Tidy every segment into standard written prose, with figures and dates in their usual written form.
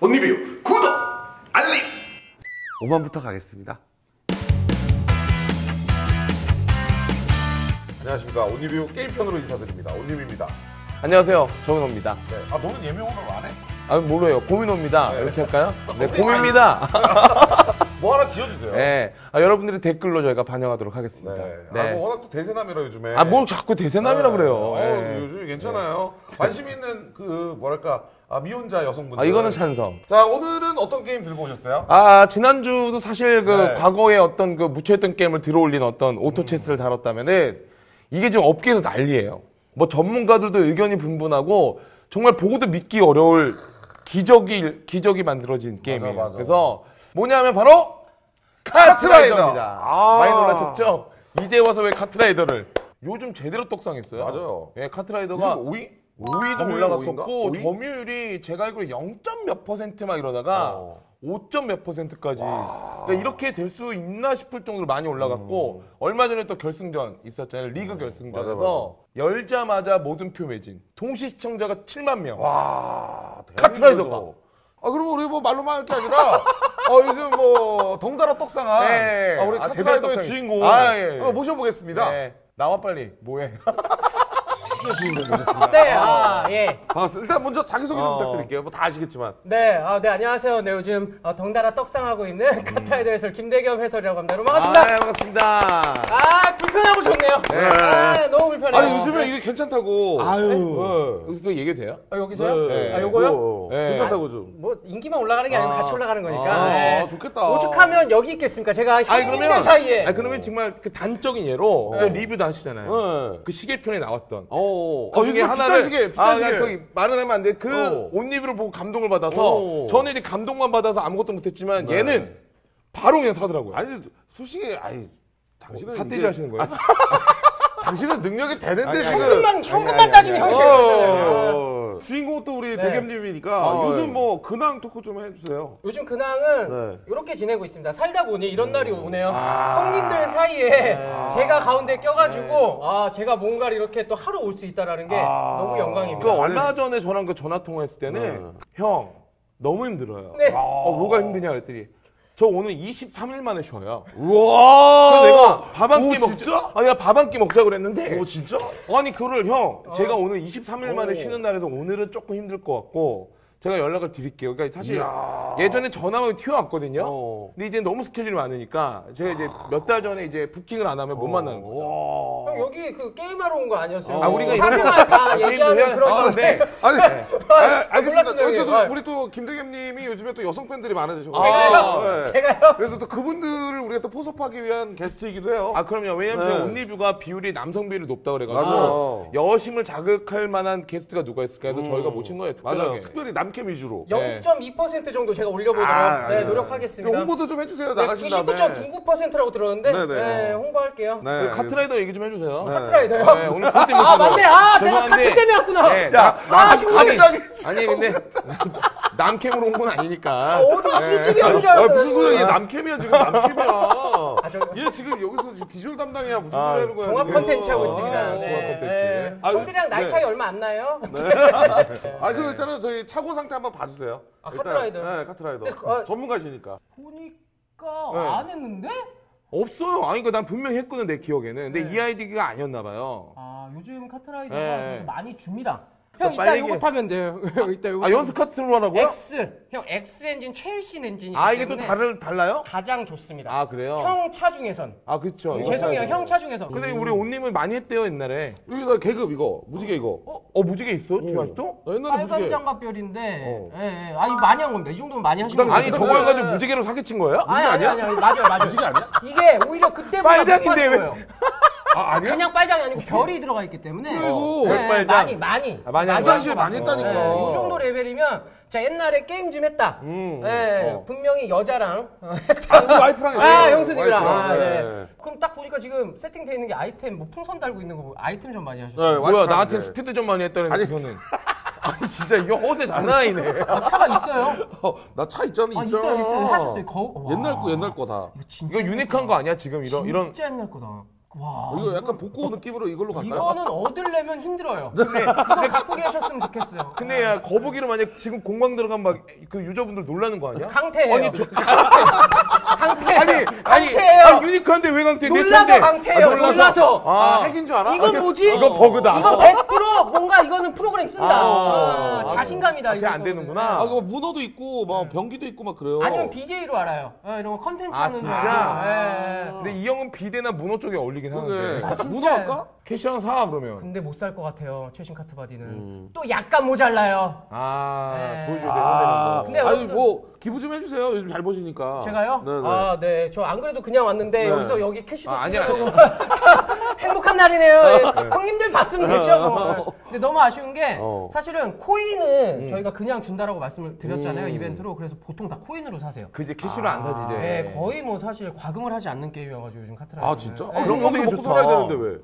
온리뷰 구독 알림 5만부터 가겠습니다. 안녕하십니까. 온리뷰 게임편으로 인사드립니다. 온리뷰입니다. 안녕하세요. 정은호입니다. 네. 아, 너는 예명으로 안 해? 아, 모르요. 고민호입니다. 네. 이렇게 할까요? 네, 고민입니다. 뭐 하나 지어주세요. 네. 아, 여러분들의 댓글로 저희가 반영하도록 하겠습니다. 네. 네. 아, 뭐 워낙 또 대세남이라 요즘에. 아, 뭘 자꾸 대세남이라 네. 그래요. 네. 요즘 괜찮아요. 네. 관심 있는 그 뭐랄까. 아, 미혼자 여성분들. 아, 이거는 찬성. 자, 오늘은 어떤 게임 들고 오셨어요? 아, 지난주도 사실 그 네. 과거에 어떤 그 묻혀있던 게임을 들어올린 어떤 오토체스를 다뤘다면은 이게 지금 업계에서 난리예요. 뭐 전문가들도 의견이 분분하고 정말 보고도 믿기 어려울 기적이 만들어진 게임이에요. 맞아. 그래서 뭐냐면 바로 카트라이더입니다. 아 많이 놀라셨죠? 이제 와서 왜 카트라이더를. 요즘 제대로 떡상했어요. 맞아요. 예, 카트라이더가. 무슨 5위? 5위도 올라갔었고 5위? 점유율이 제가 알기로 0.몇% 막 이러다가 5.몇%까지 그러니까 이렇게 될 수 있나 싶을 정도로 많이 올라갔고 얼마 전에 또 결승전 있었잖아요. 리그 결승전에서 맞아. 열자마자 모든 표 매진. 동시 시청자가 7만 명. 와, 카트라이더가. 아, 그러면 우리 뭐 말로만 할 게 아니라 요즘 뭐 덩달아 떡상한 네. 우리 카트라이더의 주인공 예. 모셔보겠습니다. 네. 나와 빨리. 뭐해? 네, 아, 예. 반갑습니다. 일단 먼저 자기소개 좀 부탁드릴게요. 뭐 다 아시겠지만. 네, 아, 네, 안녕하세요. 네, 요즘 덩달아 떡상하고 있는 카트라이더 해설 김대겸 해설이라고 합니다. 여러분, 반갑습니다. 아, 네, 반갑습니다. 아, 불편하고 좋네요. 네. 아, 너무 불편해요. 아니, 요즘에 네. 이게 괜찮다고. 아유. 네. 그거 얘기해도 돼요? 아, 여기서요? 네. 아, 요거요? 네. 괜찮다고 좀. 아, 뭐, 인기만 올라가는 게 아니고 같이 올라가는 거니까. 아, 네. 좋겠다. 오죽하면 여기 있겠습니까? 제가 힘든 사이에. 아, 그러면 정말 그 단적인 예로 네. 리뷰도 하시잖아요. 네. 그 시계편에 나왔던. 요즘에 하나를 비싼 시계 말은 하면 안 돼. 그 온리뷰를 보고 감동을 받아서 저는 이제 감동만 받아서 아무것도 못했지만 네. 얘는 바로 그냥 사더라고요. 아니 솔직히 당신은 삿대질 하시는 거예요? 당신은 능력이 되는데 지금 현금만 따지면 현실이잖아요. 주인공 또 우리 네. 대겸님이니까 요즘 뭐 근황 토크 좀 해주세요. 요즘 근황은 이렇게 네. 지내고 있습니다. 살다 보니 이런 날이 오네요. 형님들 사이에 제가 가운데 껴가지고 제가 뭔가를 이렇게 또 하러 올 수 있다라는 게 너무 영광입니다. 그 얼마 전에 저랑 그 전화 통화했을 때는 형 너무 힘들어요. 네. 뭐가 힘드냐 그랬더니 저 오늘 23일 만에 쉬어요. 우와! 내가 밥 한 끼 먹자. 아니, 밥 한 끼 먹자 그랬는데. 오, 진짜? 아니, 그거를 형, 제가 오늘 23일 만에 쉬는 날에서 오늘은 조금 힘들 것 같고, 제가 연락을 드릴게요. 그러니까 사실 예전에 전화만 튀어왔거든요. 근데 이제 너무 스케줄이 많으니까 제가 이제 몇 달 전에 이제 부킹을 안 하면 못 만나는 거죠. 형 여기 그 게임하러 온 거 아니었어요? 아, 우리가 사생활 다 얘기하는 그런 건데. 아니, 알겠습니다. 우리 또 김대겸님이 요즘에 또 여성 팬들이 많아지시고. 제가요? 그래서 또 그분들을 우리가 또 포섭하기 위한 게스트이기도 해요. 아, 그럼요. 왜냐면 제 온리뷰가 비율이 남성 비율이 높다 그래가지고 여심을 자극할 만한 게스트가 누가 있을까 해서 저희가 모신 거예요. 특별하게. 특별히 캠 위주로 0.2% 정도 제가 올려보도록 네, 노력하겠습니다. 홍보도 좀 해주세요. 나가신 다음에 99.99%라고 들었는데 네, 홍보할게요. 네, 카트라이더 얘기 좀 해주세요. 네. 카트라이더요? 네, 오늘 그 때문에 맞네. 내가 카트 때문에 왔구나. 네, 나 흉내장이 아니 근데 남캠으로 온 건 아니니까. 어디가 술집이야. 무슨 소리야. 남캠이야 지금. 얘 지금 여기서 비주얼 담당이야. 무슨 소리 하는 거야. 종합 컨텐츠 하고 있습니다. 네. 형들이랑 나이 차이 얼마 안 나요? 그럼 일단은 저희 차고 상태 한번 봐주세요. 카트라이더. 네, 카트라이더. 전문가시니까. 보니까 안 했는데? 없어요. 아니, 그러니까 난 분명히 했거든, 내 기억에는. 근데 이 아이디가 아니었나봐요. 아, 요즘 카트라이더가 많이 줍니다. 형, 이따 요거 타면 돼요. 이따 요거. 연습 카트로 하라고요? X. 형, X 엔진, 최신 엔진이. 이게 또 달라요? 가장 좋습니다. 아, 그래요? 형 차 중에선. 아, 그쵸. 죄송해요, 형 차 중에선. 근데 우리 온님은 많이 했대요, 옛날에. 여기 나 계급 이거. 무지개 이거. 무지개 있어? 주아씨도? 옛날에 무지개. 빨간 장갑별인데. 예. 아니, 많이 한 겁니다. 이 정도면 많이 하신 겁니다. 아니, 저거 해가지고 무지개로 사기친 거예요? 무지개 아니야? 맞아요. 무지개 아니야? 이게 오히려 그때보다. 빨간인데 왜? 그냥 빨장이 아니고 별이 들어가 있기 때문에 많이 사실 많이 했다니까. 이 정도 레벨이면 자 옛날에 게임 좀 했다. 네, 분명히 여자랑 와이프랑 했어요. 형수님이랑. 네. 그럼 딱 보니까 지금 세팅되어 있는 게 아이템 뭐 풍선 달고 있는 거 보고 아이템 좀 많이 하셨어요. 네, 뭐야 나한테 스피드 좀 많이 했다는 거는. 아니 진짜 이거 허세 장난이네. 차가 있어요? 나 차 있잖아. 있어요. 하셨어요. 옛날 거 다. 이거 유니크한 거 아니야 지금 이런. 진짜 옛날 거다. 와, 이거 약간 복고 느낌으로 이걸로 갈까요? 이거는 얻으려면 힘들어요. 근데 갖고 계셨으면 좋겠어요. 근데 야, 거북이로 만약 지금 공방 들어가면 막 그 유저분들 놀라는 거 아니야? 강태예요. 아니, 저... 강태예요. 아니, 유니크한데 왜 강태? 놀라서 강태예요. 아, 놀라서. 아, 핵인 줄 알아? 이건 뭐지? 이건 버그다. 이건 100% 뭔가 이거는 프로그램 쓴다. 자신감이다. 이게 안 되는구나. 아, 이거 문어도 있고 막 변기도 있고 막 그래요. 아니면 BJ로 알아요. 아, 이런 거 컨텐츠 하는 거. 아, 진짜. 근데 이 형은 비대나 문어 쪽에 어울리긴 하는데. 아, 문어 할까? 캐시랑 사 그러면. 근데 못 살 것 같아요. 최신 카트 바디는. 또 약간 모자라요. 아, 보여줘야 되는데. 근데 아니 뭐 기부 좀 해주세요. 요즘 잘 보시니까. 제가요? 네네. 아, 네. 저 안 그래도 그냥 왔는데 네. 여기서 여기 캐시도 주려고. 행복한 날이네요. 네. 네. 형님들 봤으면 됐죠. 뭐. 근데 너무 아쉬운 게 사실은 코인은 저희가 그냥 준다라고 말씀을 드렸잖아요. 이벤트로. 그래서 보통 다 코인으로 사세요. 그지 캐시로 안 사지 이제. 네, 거의 뭐 사실 과금을 하지 않는 게임이어가지고 요즘 카트라이더. 아 진짜? 네. 아, 그런 거 먹고 살아야 되는데 왜?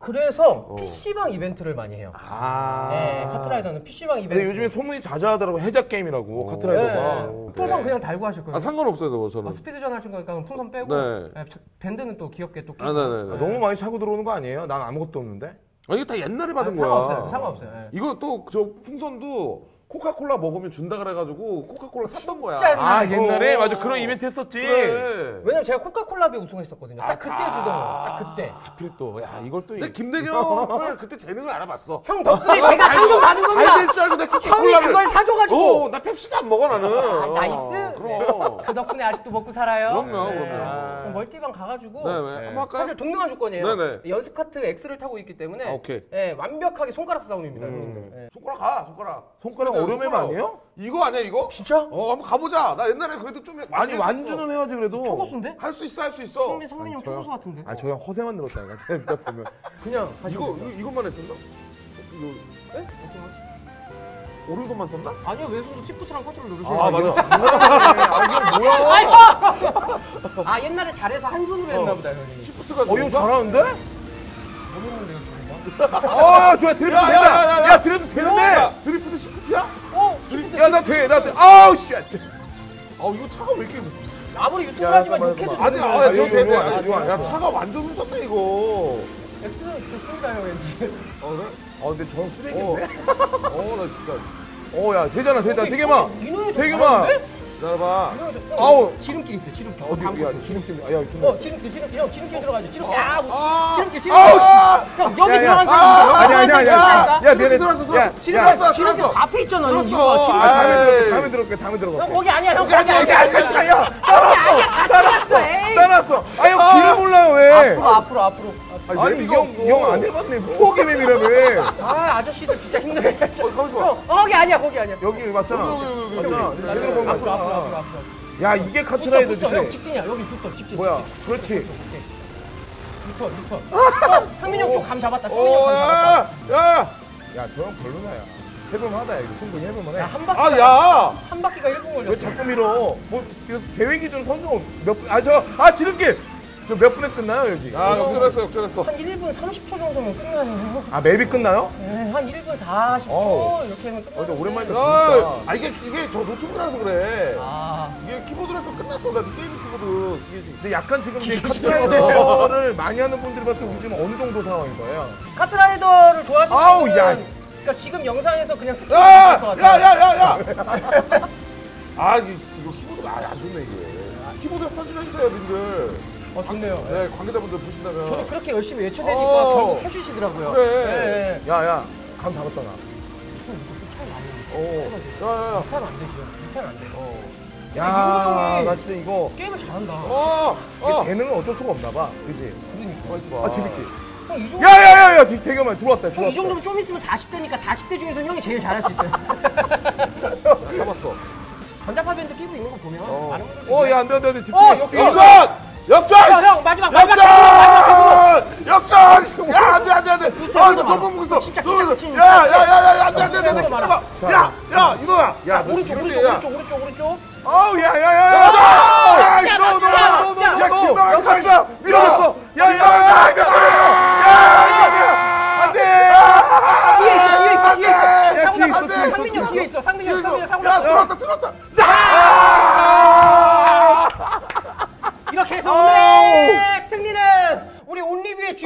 그래서 PC방 이벤트를 많이 해요. 아 네, 카트라이더는 PC방 이벤트. 근데 요즘에 소문이 자자하더라고. 해자 게임이라고 카트라이더가. 네. 풍선 그냥 달고 하실 거예요. 아, 상관없어요 저는. 아, 스피드전 하신 거니까 풍선 빼고 네. 네, 밴드는 또 귀엽게 또 끼고. 아, 네. 네. 너무 많이 차고 들어오는 거 아니에요? 난 아무것도 없는데? 아, 이게 다 옛날에 받은 거야. 상관없어요. 상관없어요. 네. 이거 또 저 풍선도 코카콜라 먹으면 준다 그래가지고 코카콜라 샀던 거야. 아 옛날에? 맞아 그런 이벤트 했었지. 그래. 왜냐면 제가 코카콜라비에 우승했었거든요. 딱 그때 주던 거예요. 딱 그때. 하필 또. 야 이걸 또. 근데 김대겸을 그때 재능을 알아봤어. 형 덕분에 제가 상금 받은 겁니다. 잘 될 줄 알고 내 코카콜라를. 형이 그걸 사줘가지고. 나 펩시도 안 먹어 나는. 아, 나이스. 그럼. 그 덕분에 아직도 먹고 살아요. 그럼요. 네. 그럼요. 멀티방 가가지고. 네네. 한번 할까요? 사실 동등한 조건이에요. 네네. 연습카트 X를 타고 있기 때문에. 아, 오케이. 네, 완벽하게 손가락 싸움입니다. 네. 손가락 가. 손가락. 오르면 아니에요? 이거 아니야 이거? 진짜? 어 한번 가보자. 나 옛날에 그래도 좀 많이 아니 완주는 해야지 그래도. 초고수인데? 할 수 있어 할 수 있어. 성민이 형 초고수 같은데. 아 저 형 허세만 늘었다니까. 제가 보면 그냥 이거 이것만 했었나? 이거 에? 어떤 오른손만 썼나? 아니요 왼손도 시프트랑 컨트롤 누르시는. 아 맞아. 아 뭐야? 아 옛날에 잘해서 한 손으로 했나 보다 형님. 시프트가 어 형 잘하는데? 아, 좋아. 드리프트 된다. 야, 드리프트 되는데. 드리프트 시프트야? 어. 야, 나 돼. 나 돼. 아우 씨. 아, 이거 차가 왜 이렇게 아무리 유튜브하지만 욕해도 돼. 아니, 아, 이거 돼. 야, 차가 완전 훔쳤다 이거. 엑스 좋습니다요, 왠지. 어, 그래? 아, 근데 저 쓰레기인데. 어, 나 진짜. 어, 야, 되잖아. 되게 막. 되게 막. 나 봐. 아우 지름길 있어. 지름길. 어디야? 지름길. 아, 야, 좀. 어, 지름길. 형, 지름길 들어가야지. 지름길. 아, 지름길. 아우, 형, 여기 들어간 사람. 아니야. 야, 미안해. 들어왔어. 지름길 앞에 있잖아. 들어왔어. 다음에 들어올게. 다음에 들어가. 형, 거기 아니야. 형, 거기 아니야. 야, 따라왔어. 따라왔어. 아, 형, 길을 몰라요, 왜? 앞으로. 아니, 형 안 해봤네. 추억의 맵이라며. 아, 아저씨들 진짜 힘들어. 거기 아니야. 여기 맞잖아. 여기. 제대로 보면 맞잖아. 야 이게 카트라이더지. 형 직진이야. 여기 붙어 직진. 뭐야? 그렇지. 붙어. 상민이 형 쪽 감 잡았다. 야, 저 형 별로나야. 해볼만하다. 이거 충분히 해볼만해. 한 바퀴가 1분 걸려. 왜 자꾸 밀어? 뭐 대회 기준 선수 몇 분 지름길. 저 몇 분에 끝나요 여기? 아 역전했어. 한 1분 30초 정도면 끝나요. 아 맵이 끝나요? 네, 한 1분 40초 이렇게 하면 끝나요. 오랜만이다. 아 이게 저 노트북이라서 그래. 이게 키보드라서 끝났어. 나 지금 게임 키보드. 근데 약간 지금 카트라이더를 많이 하는 분들 봤을 때 우리 지금 어느 정도 상황인 거예요? 카트라이더를 좋아하시는 분들은 그러니까 지금 영상에서 그냥 스킵. 야. 아 이거 키보드가 안 좋네 이게. 키보드 협찬 좀 해주세요 민들. 좋네요. 네, 관계자분들 보신다면. 저도 그렇게 열심히 외쳐대니까 결국 해주시더라고요. 그래. 네. 야, 감 잡았다, 나. 야. 못하면 안 되지. 야, 나 진짜 이거. 게임을 잘한다. 재능은 어쩔 수가 없나 봐. 그지? 그러니까. 아, 재밌게. 야, 되게 많이 들어왔다. 형, 이 정도면 좀 있으면 40대니까 40대 중에서 형이 제일 잘할 수 있어요. 잡았어. 전자파 밴드 끼고 있는 거 보면. 야, 안 돼. 집중해. 역전! 형 마지막! 역전! 야 안돼! 아 이거 너무 무거워. 야야야야 안돼! 야 이거야! 야 오른쪽! 아우 야야야! 야 김방아 가자! 밀어줬어! 야야야! 안돼! 상민이 형 뒤에 있어! 상민이 형! 들어왔다! 이렇게 해서 오늘 승리는 우리 온리뷰의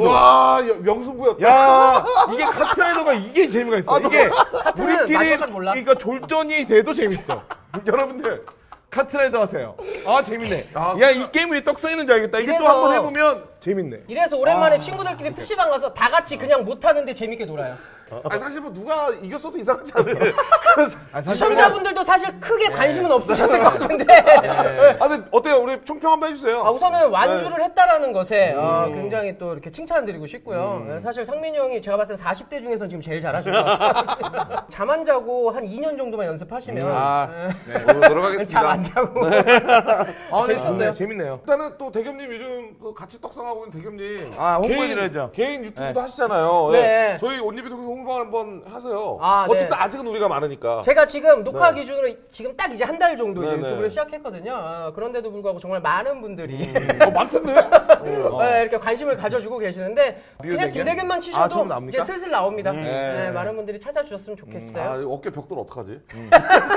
명승부도. 와, 명승부였다. 야, 이게 카트라이더가 이게 재미가 있어. 아, 이게 우리끼리 그러니까 졸전이 돼도 재밌어. 여러분들 카트라이더 하세요. 아, 재밌네. 아, 야, 이 게임 왜 떡 쌓이는 줄 알겠다. 이게 또 한번 해보면 재밌네. 이래서 오랜만에 아, 친구들끼리 PC방 가서 다 같이 그냥 못하는데 재밌게 놀아요. 아, 사실 뭐 누가 이겼어도 이상하지 않아요. 시청자분들도 사실 크게 관심은 없으셨을 것 같은데. 아, 근데 어때요? 우리 총평 한번 해주세요. 아, 우선은 완주를 했다라는 것에 굉장히 또 이렇게 칭찬드리고 싶고요. 사실 상민이 형이 제가 봤을 때 40대 중에서 지금 제일 잘하실 것 같아요. 잠 안 자고 한 2년 정도만 연습하시면. 네, 들어가겠습니다. 잠 안 자고. 아, 재밌었어요. 네, 재밌네요. 일단은 또 대겸님 요즘 그 같이 떡상하고 있는 대겸님. 아, 홍보해드려야죠. 개인 유튜브도 하시잖아요. 네. 저희 온리뷰도 홍보 한번 하세요. 아, 어쨌든 네. 아직은 우리가 많으니까. 제가 지금 녹화 네. 기준으로 지금 딱 이제 한 달 정도 이제 유튜브를 시작했거든요. 아, 그런데도 불구하고 정말 많은 분들이 많던데? 네, 이렇게 관심을 가져주고 계시는데 그냥 김대겸만 치셔도 이제 슬슬 나옵니다. 네, 많은 분들이 찾아주셨으면 좋겠어요. 아, 어깨 벽돌 어떡하지?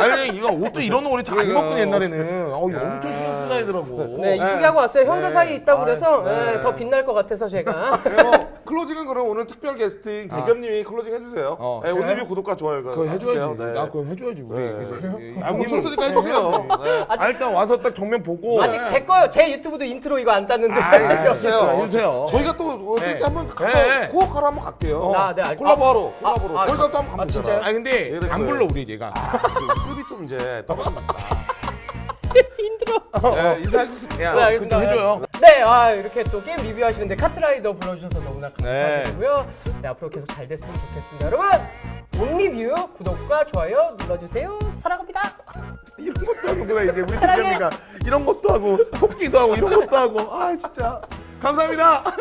아니 이거 옷도 이런 옷을 잘 안 입었거든 옛날에는. 어이, 엄청 신경 쓰이더라고. 네, 이쁘게 하고 왔어요. 형들 사이에 있다고 그래서 더 빛날 것 같아서 제가. 클로징은 그럼 오늘 특별 게스트인 대겸님이 클로징 해주세요. 네, 온리뷰 구독과 좋아요 그거 해줘야지. 네. 아, 그거 해줘야지 우리. 네. 그래요? 아, 없었으니까 해주세요. 네. 아직, 일단 와서 딱 정면 보고. 아직 제 거요. 제 유튜브도 인트로 이거 안 땄는데. 해주세요. 저희가 또 한번 가서 코어카로 한번 갈게요. 네, 콜라보하러. 저희가 또 한번 갑니다. 아, 근데 안 불러 우리 얘가. 급이 좀 이제 떨어집니다. 힘들어. 네, 인사해주세요. 네, 알겠습니다. 해줘요. 네, 아, 이렇게 또 게임 리뷰하시는데 카트라이더 불러주셔서 너무나 감사드리고요. 네, 앞으로 계속 잘 됐으면 좋겠습니다. 여러분, 온리뷰 구독과 좋아요 눌러주세요. 사랑합니다. 이런 것도 하는구나, 이제. 우리 사랑해. 이런 것도 하고, 속기도 하고, 이런 것도 하고. 아, 진짜. 감사합니다.